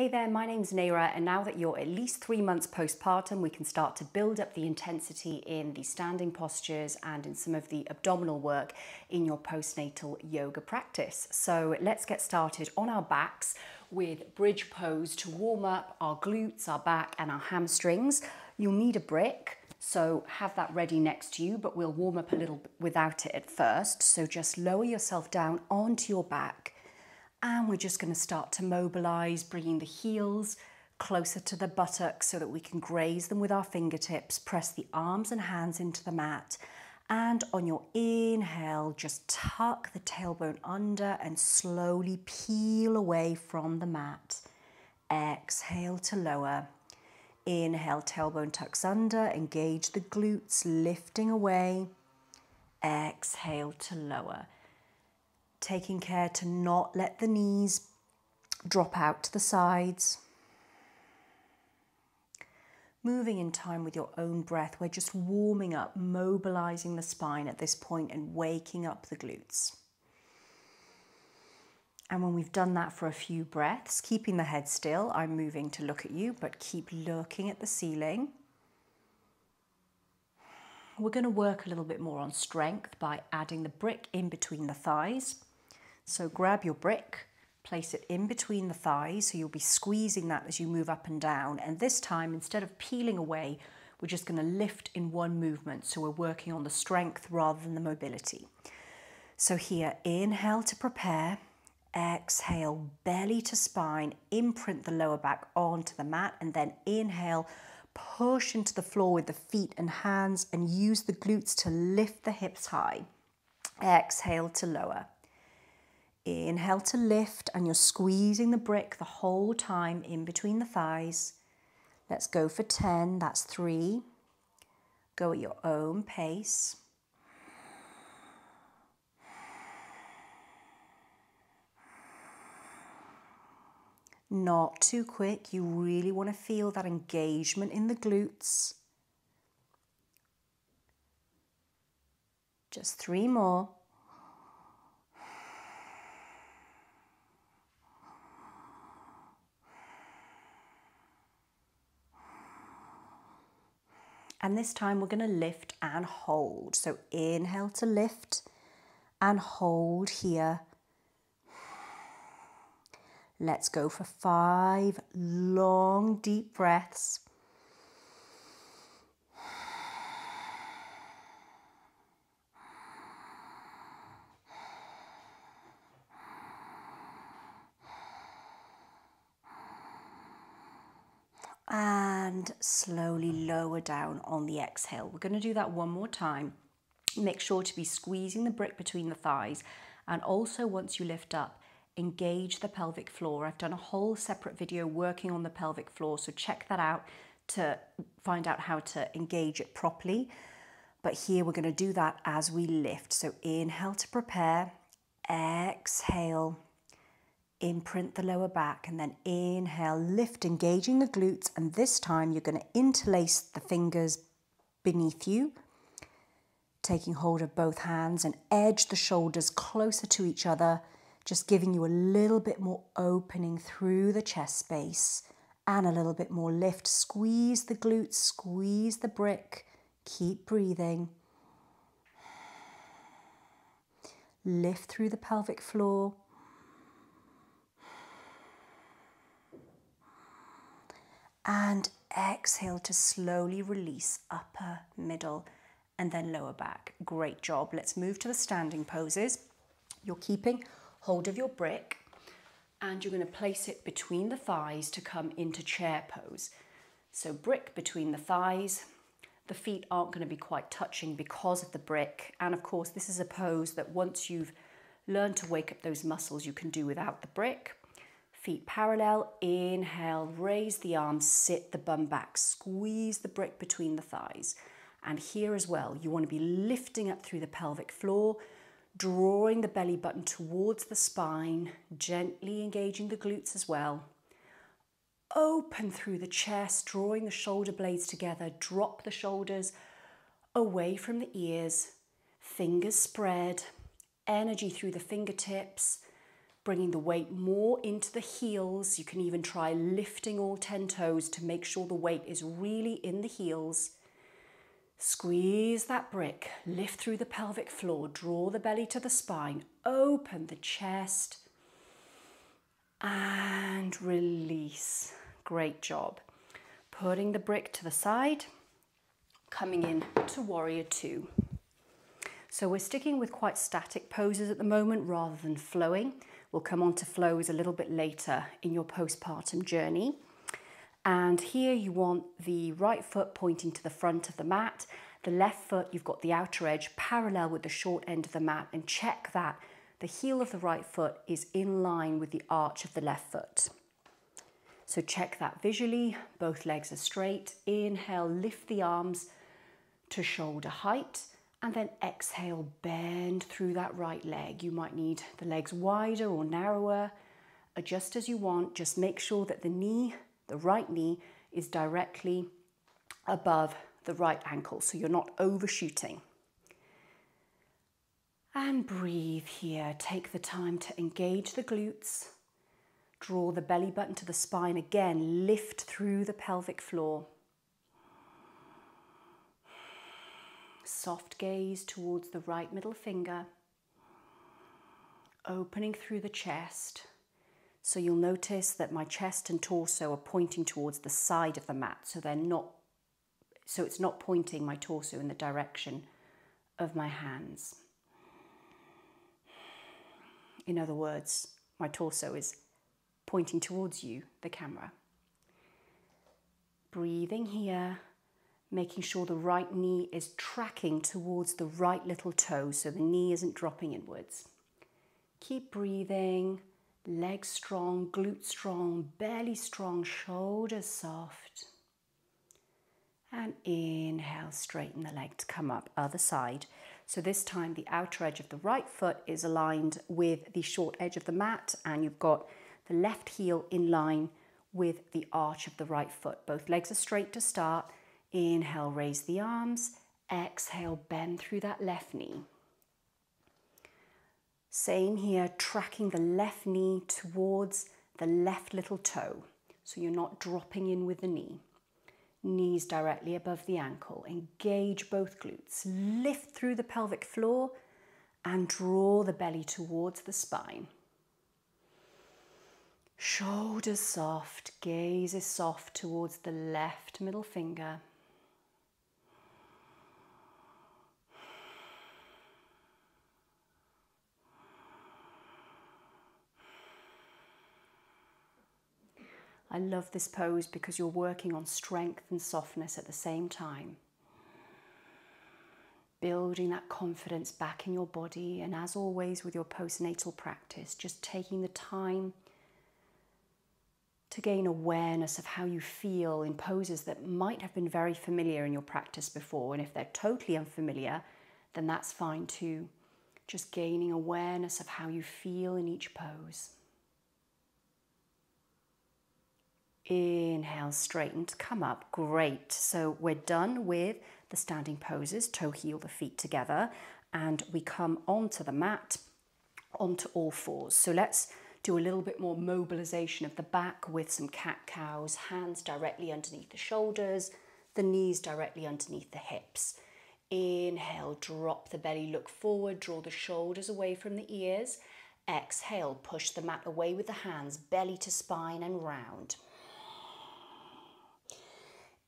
Hey there, my name's Nejra, and now that you're at least 3 months postpartum, we can start to build up the intensity in the standing postures and in some of the abdominal work in your postnatal yoga practice. So let's get started on our backs with bridge pose to warm up our glutes, our back and our hamstrings. You'll need a brick, so have that ready next to you, but we'll warm up a little bit without it at first. So just lower yourself down onto your back. And we're just going to start to mobilize, bringing the heels closer to the buttocks so that we can graze them with our fingertips. Press the arms and hands into the mat. And on your inhale, just tuck the tailbone under and slowly peel away from the mat. Exhale to lower. Inhale, tailbone tucks under, engage the glutes, lifting away. Exhale to lower. Taking care to not let the knees drop out to the sides. Moving in time with your own breath, we're just warming up, mobilizing the spine at this point and waking up the glutes. And when we've done that for a few breaths, keeping the head still, I'm moving to look at you, but keep looking at the ceiling. We're going to work a little bit more on strength by adding the brick in between the thighs. So grab your brick, place it in between the thighs, so you'll be squeezing that as you move up and down. And this time, instead of peeling away, we're just going to lift in one movement. So we're working on the strength rather than the mobility. So here, inhale to prepare, exhale, belly to spine, imprint the lower back onto the mat, and then inhale, push into the floor with the feet and hands, and use the glutes to lift the hips high. Exhale to lower. Inhale to lift, and you're squeezing the brick the whole time in between the thighs. Let's go for 10, that's 3. Go at your own pace. Not too quick, you really want to feel that engagement in the glutes. Just 3 more. And this time we're going to lift and hold. So inhale to lift and hold here. Let's go for 5 long, deep breaths. And slowly lower down on the exhale. We're going to do that one more time. Make sure to be squeezing the brick between the thighs. And also, once you lift up, engage the pelvic floor. I've done a whole separate video working on the pelvic floor, so check that out to find out how to engage it properly. But here we're going to do that as we lift. So inhale to prepare, exhale, imprint the lower back, and then inhale, lift, engaging the glutes. And this time you're going to interlace the fingers beneath you, taking hold of both hands, and edge the shoulders closer to each other. Just giving you a little bit more opening through the chest space and a little bit more lift. Squeeze the glutes, squeeze the brick. Keep breathing. Lift through the pelvic floor. And exhale to slowly release upper, middle, and then lower back. Great job. Let's move to the standing poses. You're keeping hold of your brick, and you're going to place it between the thighs to come into chair pose. So brick between the thighs. The feet aren't going to be quite touching because of the brick. And of course, this is a pose that once you've learned to wake up those muscles, you can do without the brick. Feet parallel, inhale, raise the arms, sit the bum back, squeeze the brick between the thighs. And here as well, you want to be lifting up through the pelvic floor, drawing the belly button towards the spine, gently engaging the glutes as well. Open through the chest, drawing the shoulder blades together, drop the shoulders away from the ears, fingers spread, energy through the fingertips, bringing the weight more into the heels. You can even try lifting all 10 toes to make sure the weight is really in the heels. Squeeze that brick, lift through the pelvic floor, draw the belly to the spine, open the chest, and release. Great job. Putting the brick to the side, coming in to warrior two. So we're sticking with quite static poses at the moment rather than flowing. We'll come on to flows a little bit later in your postpartum journey. And here you want the right foot pointing to the front of the mat. The left foot, you've got the outer edge parallel with the short end of the mat, and check that the heel of the right foot is in line with the arch of the left foot. So check that visually. Both legs are straight. Inhale, lift the arms to shoulder height, and then exhale, bend through that right leg. You might need the legs wider or narrower. Adjust as you want. Just make sure that the knee, the right knee, is directly above the right ankle, so you're not overshooting. And breathe here. Take the time to engage the glutes. Draw the belly button to the spine again. Lift through the pelvic floor. Soft gaze towards the right middle finger. Opening through the chest. So you'll notice that my chest and torso are pointing towards the side of the mat, so they're not, so it's not pointing my torso in the direction of my hands. In other words, my torso is pointing towards you, the camera. Breathing here, making sure the right knee is tracking towards the right little toe, so the knee isn't dropping inwards. Keep breathing. Legs strong, glutes strong, belly strong, shoulders soft. And inhale, straighten the leg to come up, other side. So this time the outer edge of the right foot is aligned with the short edge of the mat, and you've got the left heel in line with the arch of the right foot. Both legs are straight to start. Inhale, raise the arms. Exhale, bend through that left knee. Same here, tracking the left knee towards the left little toe, so you're not dropping in with the knee. Knees directly above the ankle. Engage both glutes. Lift through the pelvic floor and draw the belly towards the spine. Shoulders soft, gaze is soft towards the left middle finger. I love this pose because you're working on strength and softness at the same time. Building that confidence back in your body, and as always with your postnatal practice, just taking the time to gain awareness of how you feel in poses that might have been very familiar in your practice before, and if they're totally unfamiliar, then that's fine too. Just gaining awareness of how you feel in each pose. Inhale, straighten to come up. Great. So we're done with the standing poses, toe, heel, the feet together, and we come onto the mat, onto all fours. So let's do a little bit more mobilization of the back with some cat-cows, hands directly underneath the shoulders, the knees directly underneath the hips. Inhale, drop the belly, look forward, draw the shoulders away from the ears. Exhale, push the mat away with the hands, belly to spine and round.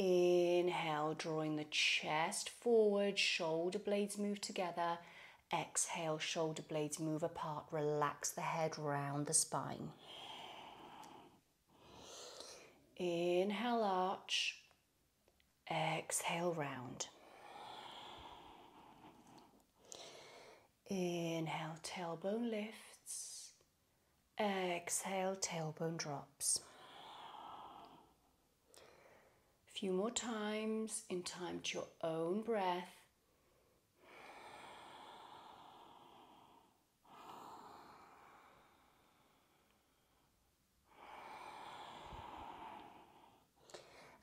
Inhale, drawing the chest forward, shoulder blades move together. Exhale, shoulder blades move apart, relax the head, round the spine. Inhale, arch. Exhale, round. Inhale, tailbone lifts. Exhale, tailbone drops. Few more times in time to your own breath.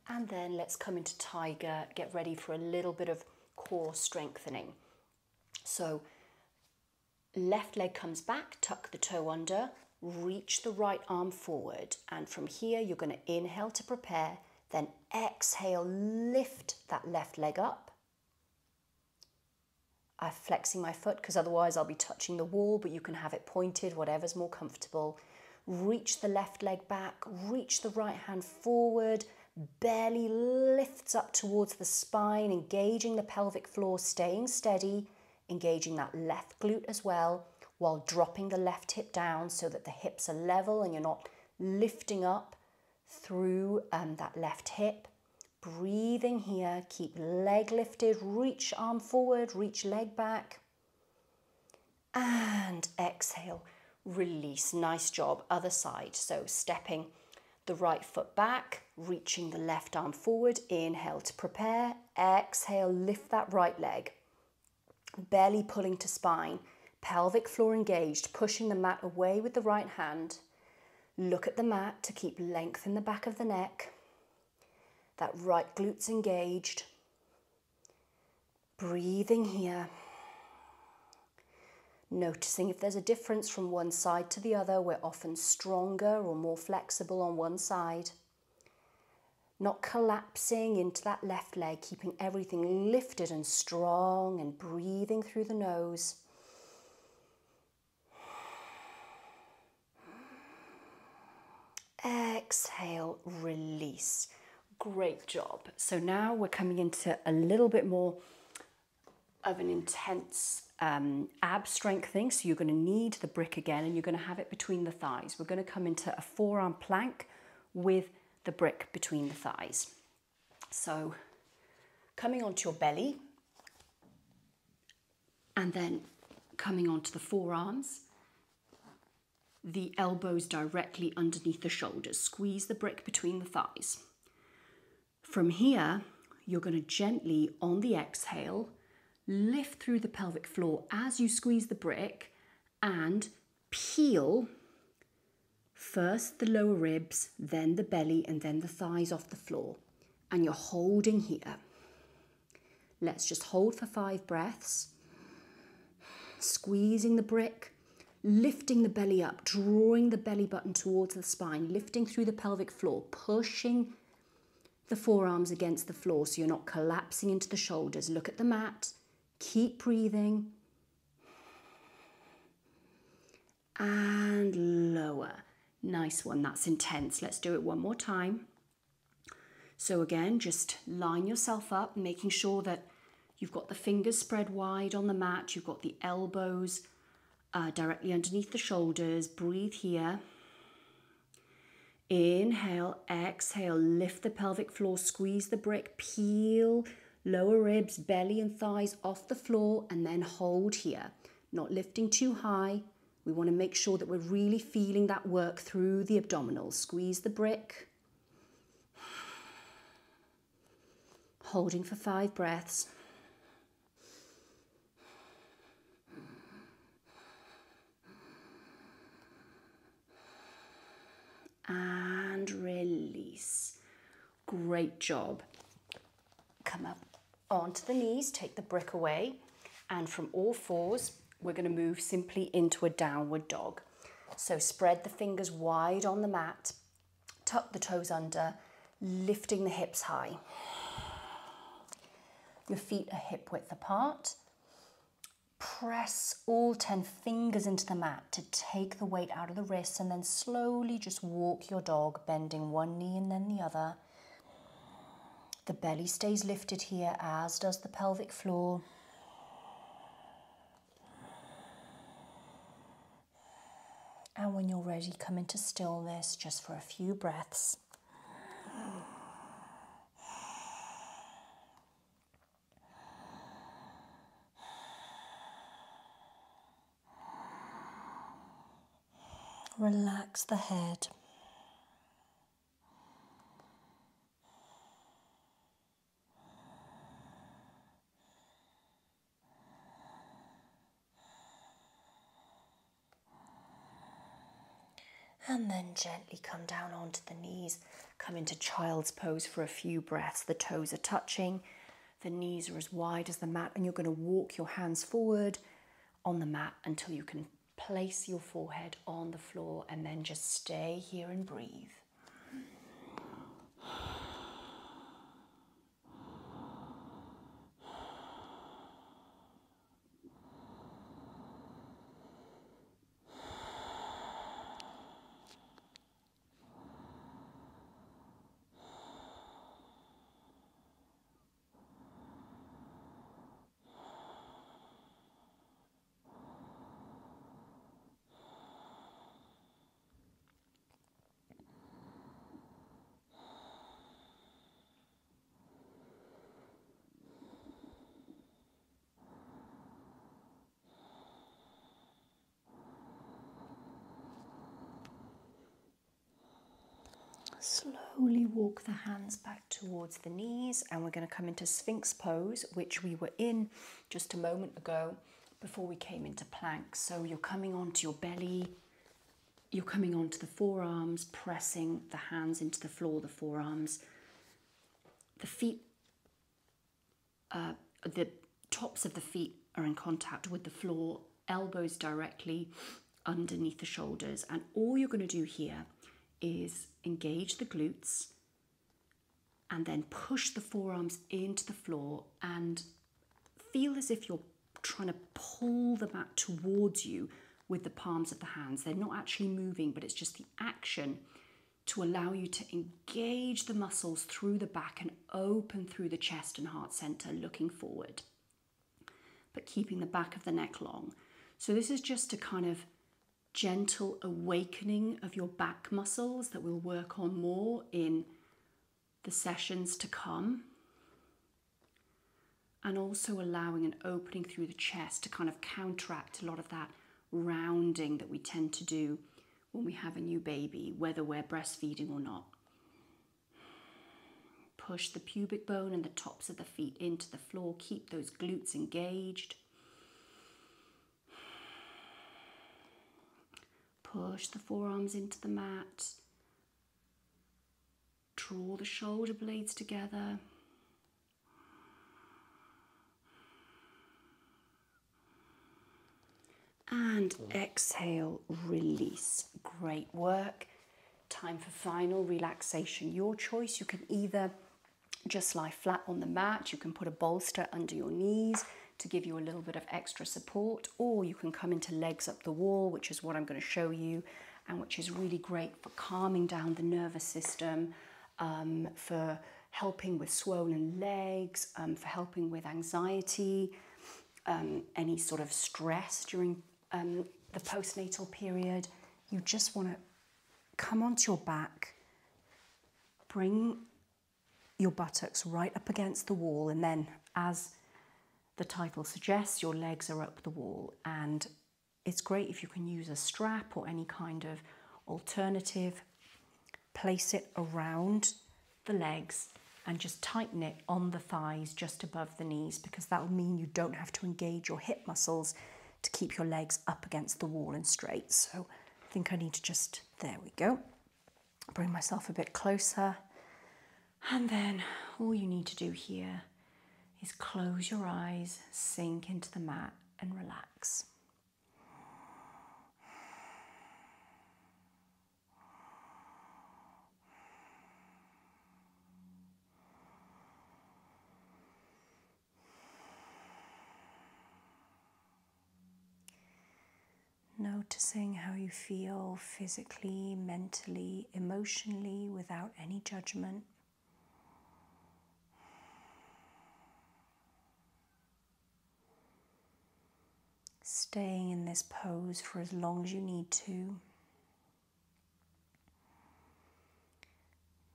And then let's come into tiger. Get ready for a little bit of core strengthening. So left leg comes back, tuck the toe under, reach the right arm forward, and from here you're going to inhale to prepare, then exhale, lift that left leg up. I'm flexing my foot because otherwise I'll be touching the wall, but you can have it pointed, whatever's more comfortable. Reach the left leg back, reach the right hand forward, belly lifts up towards the spine, engaging the pelvic floor, staying steady, engaging that left glute as well, while dropping the left hip down so that the hips are level and you're not lifting up through that left hip. Breathing here, keep leg lifted, reach arm forward, reach leg back, and exhale, release. Nice job, other side. So stepping the right foot back, reaching the left arm forward, inhale to prepare, exhale, lift that right leg, belly pulling to spine, pelvic floor engaged, pushing the mat away with the right hand. Look at the mat to keep length in the back of the neck. That right glute's engaged. Breathing here. Noticing if there's a difference from one side to the other. We're often stronger or more flexible on one side. Not collapsing into that left leg, keeping everything lifted and strong, and breathing through the nose. Exhale, release. Great job. So now we're coming into a little bit more of an intense ab strengthening. So you're going to need the brick again, and you're going to have it between the thighs. We're going to come into a forearm plank with the brick between the thighs. So coming onto your belly and then coming onto the forearms. The elbows directly underneath the shoulders. Squeeze the brick between the thighs. From here, you're going to gently, on the exhale, lift through the pelvic floor as you squeeze the brick and peel first the lower ribs, then the belly, and then the thighs off the floor. And you're holding here. Let's just hold for 5 breaths. Squeezing the brick. Lifting the belly up, drawing the belly button towards the spine, lifting through the pelvic floor, pushing the forearms against the floor so you're not collapsing into the shoulders. Look at the mat, keep breathing, and lower. Nice one, that's intense. Let's do it one more time. So again, just line yourself up, making sure that you've got the fingers spread wide on the mat, you've got the elbows directly underneath the shoulders. Breathe here. Inhale, exhale, lift the pelvic floor, squeeze the brick, peel lower ribs, belly and thighs off the floor, and then hold here. Not lifting too high. We want to make sure that we're really feeling that work through the abdominals. Squeeze the brick. Holding for 5 breaths. And release. Great job. Come up onto the knees, take the brick away, and from all fours we're going to move simply into a downward dog. So spread the fingers wide on the mat, tuck the toes under, lifting the hips high. Your feet are hip width apart. Press all 10 fingers into the mat to take the weight out of the wrists, and then slowly just walk your dog, bending one knee and then the other. The belly stays lifted here, as does the pelvic floor. And when you're ready, come into stillness just for a few breaths. Relax the head. And then gently come down onto the knees. Come into child's pose for a few breaths. The toes are touching. The knees are as wide as the mat, and you're going to walk your hands forward on the mat until you can place your forehead on the floor and then just stay here and breathe. Slowly walk the hands back towards the knees, and we're going to come into Sphinx pose, which we were in just a moment ago before we came into plank. So you're coming onto your belly, you're coming onto the forearms, pressing the hands into the floor, the forearms, the feet, the tops of the feet are in contact with the floor, elbows directly underneath the shoulders. And all you're going to do here is engage the glutes and then push the forearms into the floor and feel as if you're trying to pull the mat towards you with the palms of the hands. They're not actually moving, but it's just the action to allow you to engage the muscles through the back and open through the chest and heart center, looking forward, but keeping the back of the neck long. So this is just a kind of gentle awakening of your back muscles that we'll work on more in the sessions to come, and also allowing an opening through the chest to kind of counteract a lot of that rounding that we tend to do when we have a new baby, whether we're breastfeeding or not. Push the pubic bone and the tops of the feet into the floor, keep those glutes engaged. Push the forearms into the mat, draw the shoulder blades together. And exhale, release. Great work. Time for final relaxation, your choice. You can either just lie flat on the mat, you can put a bolster under your knees to give you a little bit of extra support, or you can come into legs up the wall, which is what I'm going to show you, and which is really great for calming down the nervous system, for helping with swollen legs, for helping with anxiety, any sort of stress during the postnatal period. You just want to come onto your back, bring your buttocks right up against the wall, and then, as the title suggests, your legs are up the wall. And it's great if you can use a strap or any kind of alternative. Place it around the legs and just tighten it on the thighs just above the knees, because that'll mean you don't have to engage your hip muscles to keep your legs up against the wall and straight. So I think I need to just, there we go, bring myself a bit closer. And then all you need to do here is close your eyes, sink into the mat and relax. Noticing how you feel physically, mentally, emotionally, without any judgment. Staying in this pose for as long as you need to.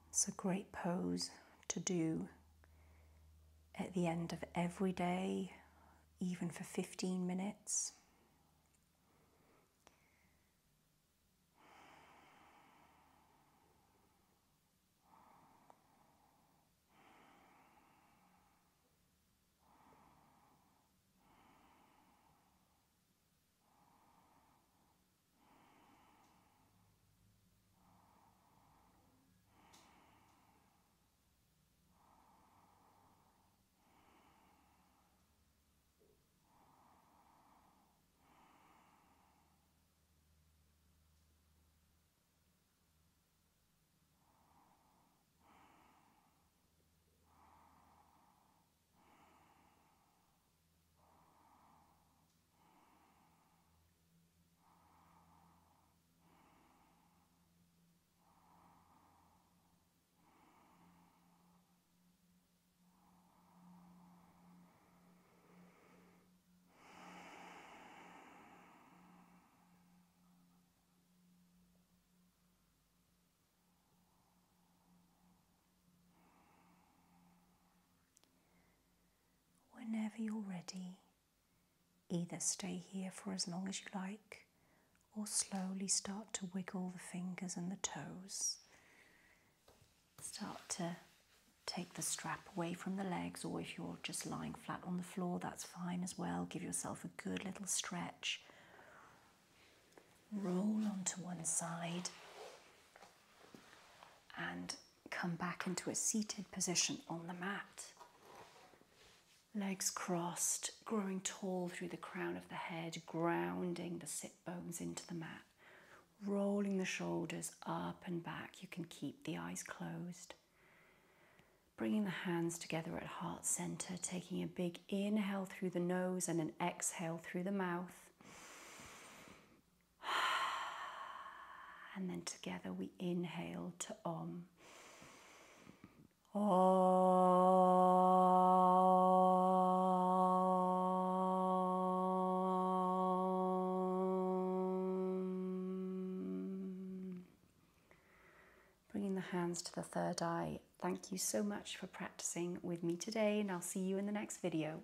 It's a great pose to do at the end of every day, even for 15 minutes. whenever you're ready. Either stay here for as long as you like, or slowly start to wiggle the fingers and the toes. Start to take the strap away from the legs, or if you're just lying flat on the floor, that's fine as well. Give yourself a good little stretch. Roll onto one side and come back into a seated position on the mat. Legs crossed, growing tall through the crown of the head, grounding the sit bones into the mat, rolling the shoulders up and back. You can keep the eyes closed. Bringing the hands together at heart center, taking a big inhale through the nose and an exhale through the mouth. And then together we inhale to Om. Om. Bringing the hands to the third eye. Thank you so much for practicing with me today, and I'll see you in the next video.